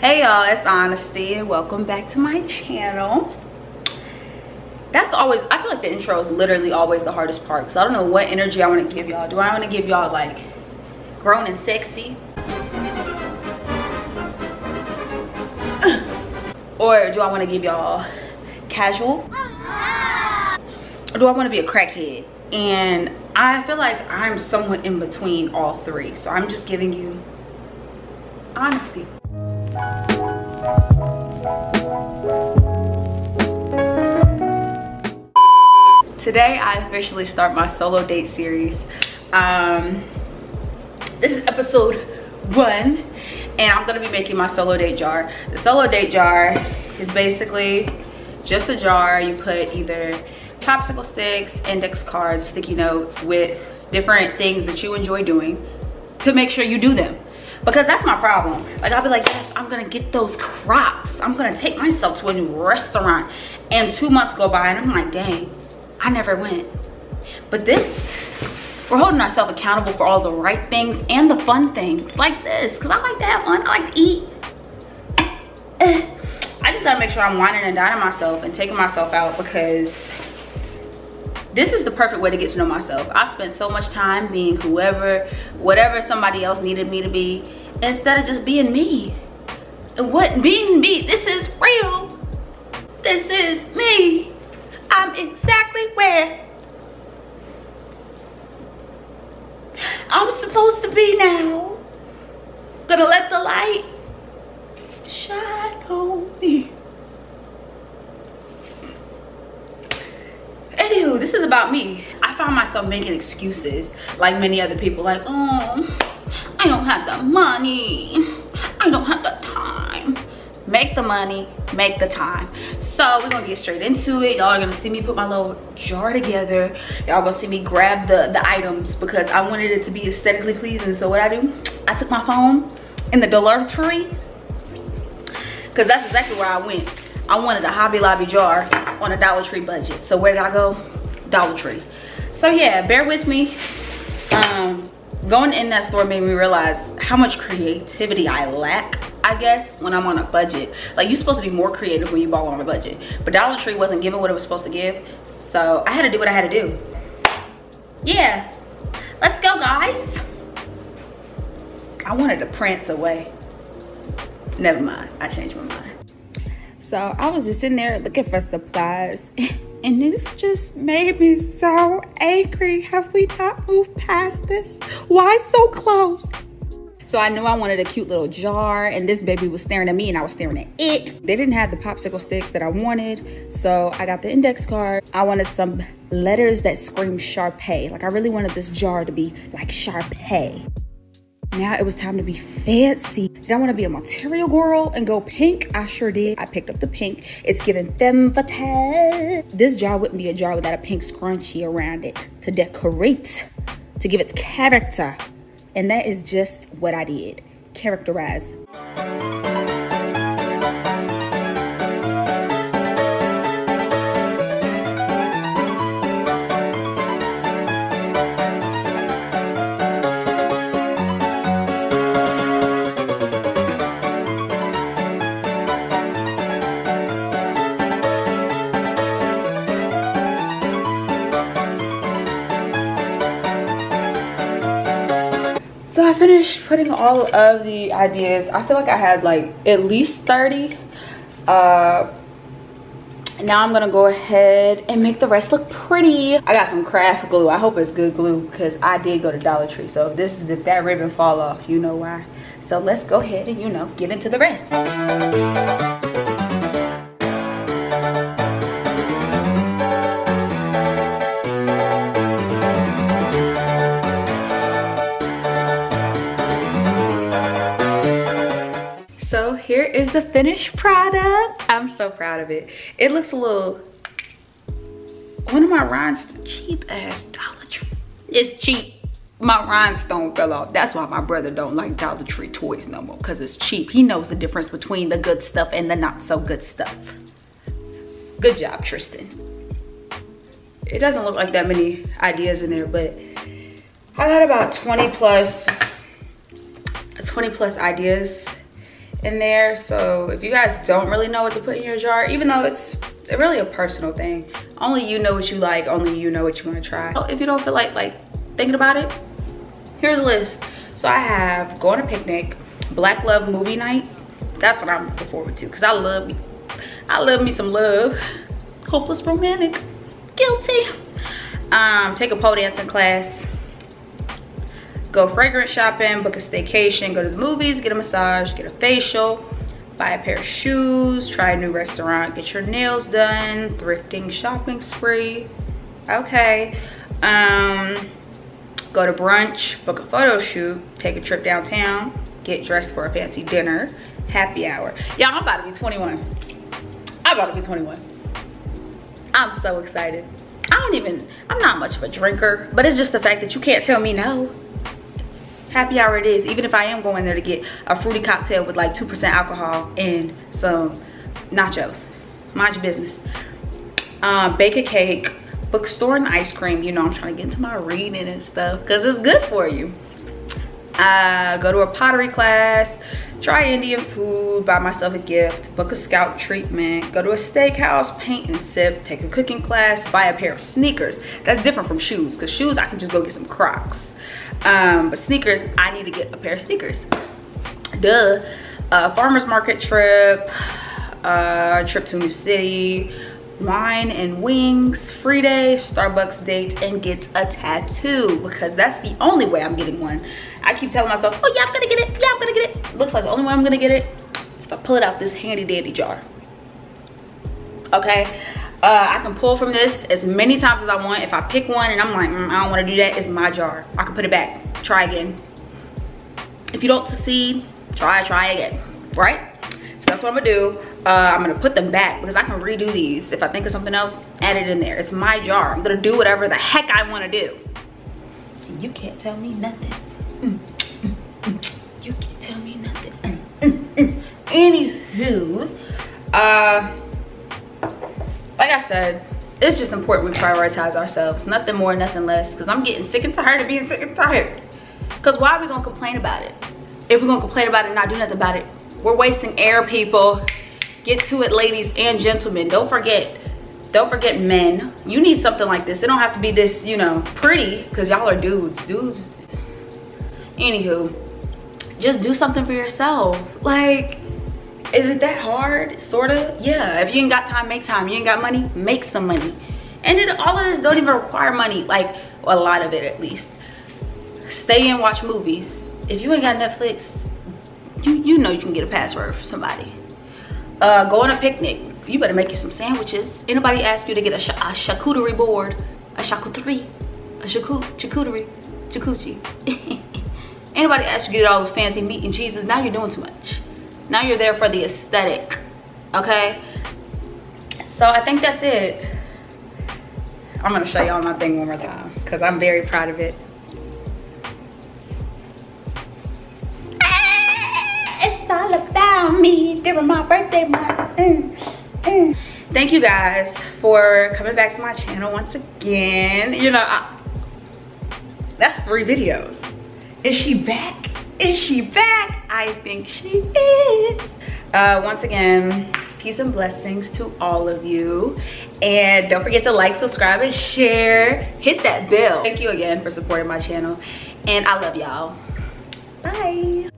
Hey y'all, it's Honesty and welcome back to my channel. That's always, I feel like the intro is literally always the hardest part because I don't know what energy I want to give y'all. Do I want to give y'all like grown and sexy? Or do I want to give y'all casual? Or do I want to be a crackhead? And I feel like I'm somewhat in between all three. So I'm just giving you honesty. Today I officially start my solo date series. This is episode 1 and I'm gonna be making my solo date jar. The solo date jar is basically just a jar. You put either popsicle sticks, index cards, sticky notes with different things that you enjoy doing to make sure you do them. Because that's my problem. Like, I'll be like, yes, I'm gonna get those Crocs. I'm gonna take myself to a new restaurant. And 2 months go by and I'm like, dang, I never went. But this, we're holding ourselves accountable for all the right things and the fun things like this. Cause I like to have fun, I like to eat. I just gotta make sure I'm whining and dining myself and taking myself out because this is the perfect way to get to know myself. I spent so much time being whoever, whatever somebody else needed me to be instead of just being me. And what being me, this is real. This is me. I'm exactly where I'm supposed to be now. Gonna let the light shine on me. Anywho, this is about me. I found myself making excuses like many other people. Like, oh, I don't have the money. I don't have the time. Make the money, make the time. So we're gonna get straight into it. Y'all are gonna see me put my little jar together. Y'all gonna see me grab the items because I wanted it to be aesthetically pleasing. So what I do, I took my phone in the Dollar Tree because that's exactly where I went. I wanted a Hobby Lobby jar on a Dollar Tree budget. So where did I go? Dollar Tree. So yeah, bear with me. Going in that store made me realize how much creativity I lack, I guess, when I'm on a budget. Like, you're supposed to be more creative when you ball on a budget. But Dollar Tree wasn't giving what it was supposed to give. So I had to do what I had to do. Yeah, let's go guys. I wanted to prance away. Never mind, I changed my mind. So I was just in there looking for supplies and this just made me so angry. Have we not moved past this? Why so close? So I knew I wanted a cute little jar and this baby was staring at me and I was staring at it. They didn't have the popsicle sticks that I wanted. So I got the index card. I wanted some letters that scream Sharpay. Like I really wanted this jar to be like Sharpay. Now it was time to be fancy. Did I want to be a material girl and go pink? I sure did. I picked up the pink. It's giving femme fatale. This jar wouldn't be a jar without a pink scrunchie around it to decorate, to give it character. And that is just what I did. Characterize. So I finished putting all of the ideas. I feel like I had like at least 30. Now I'm gonna go ahead and make the rest look pretty. I got some craft glue. I hope it's good glue because I did go to Dollar Tree. So if this is if that ribbon fall off, you know why. So let's go ahead and, you know, get into the rest. So here is the finished product. I'm so proud of it. It looks a little, one of my rhinestones, cheap ass Dollar Tree. It's cheap. My rhinestone fell off. That's why my brother don't like Dollar Tree toys no more, cause it's cheap. He knows the difference between the good stuff and the not so good stuff. Good job, Tristan. It doesn't look like that many ideas in there, but I got about 20 plus ideas. in there. So if you guys don't really know what to put in your jar, even though it's really a personal thing, only you know what you like, only you know what you want to try. So if you don't feel like thinking about it, here's a list. So I have Going to Picnic, Black Love Movie Night. That's what I'm looking forward to, because I love me some love. Hopeless Romantic, guilty. Take a pole dancing class, go fragrance shopping, book a staycation, go to the movies, get a massage, get a facial, buy a pair of shoes, try a new restaurant, get your nails done, thrifting shopping spree, okay. Go to brunch, book a photo shoot, take a trip downtown, get dressed for a fancy dinner, happy hour. Y'all, I'm about to be 21. I'm about to be 21. I'm so excited. I'm not much of a drinker, but it's just the fact that you can't tell me no. Happy hour it is, even if I am going there to get a fruity cocktail with like 2% alcohol and some nachos. Mind your business. Bake a cake, bookstore and ice cream. You know, I'm trying to get into my reading and stuff because it's good for you. Go to a pottery class, try Indian food, buy myself a gift, book a scalp treatment, go to a steakhouse, paint and sip, take a cooking class, buy a pair of sneakers. That's different from shoes, because shoes I can just go get some Crocs. But sneakers, I need to get a pair of sneakers. Duh. Farmer's market trip, trip to a new city, wine and wings, free day, Starbucks date, and get a tattoo, because that's the only way I'm getting one. I keep telling myself, oh yeah, I'm gonna get it, yeah, I'm gonna get it. Looks like the only way I'm gonna get it is if I pull it out this handy dandy jar. Okay, I can pull from this as many times as I want. If I pick one and I'm like, I don't wanna do that, it's my jar. I can put it back, try again. If you don't succeed, try again, right? So that's what I'm gonna do. I'm gonna put them back because I can redo these. If I think of something else, add it in there. It's my jar. I'm gonna do whatever the heck I wanna do. You can't tell me nothing. You can't tell me nothing. Anywho, like I said, it's just important we prioritize ourselves. Nothing more, nothing less, because I'm getting sick and tired of being sick and tired. Because why are we gonna complain about it? If we're gonna complain about it and not do nothing about it, we're wasting air, people. Get to it, ladies and gentlemen. Don't forget men. You need something like this. It don't have to be this, you know, pretty, because y'all are dudes. Anywho, just do something for yourself. Like, is it that hard? Sorta, yeah. If you ain't got time, make time. You ain't got money, make some money. And then all of this don't even require money, like a lot of it at least. Stay and watch movies. If you ain't got Netflix, you know you can get a password for somebody. Go on a picnic. You better make you some sandwiches. Anybody ask you to get a charcuterie board? Charcuterie. Anybody ask you to get all those fancy meat and cheeses? Now you're doing too much. Now you're there for the aesthetic, okay? So I think that's it. I'm gonna show y'all my thing one more time because I'm very proud of it. It's all about me during my birthday month. Thank you guys for coming back to my channel once again. You know, that's 3 videos. Is she back? Is she back? I think she is. Once again, peace and blessings to all of you. And don't forget to like, subscribe, and share. Hit that bell. Thank you again for supporting my channel. And I love y'all. Bye.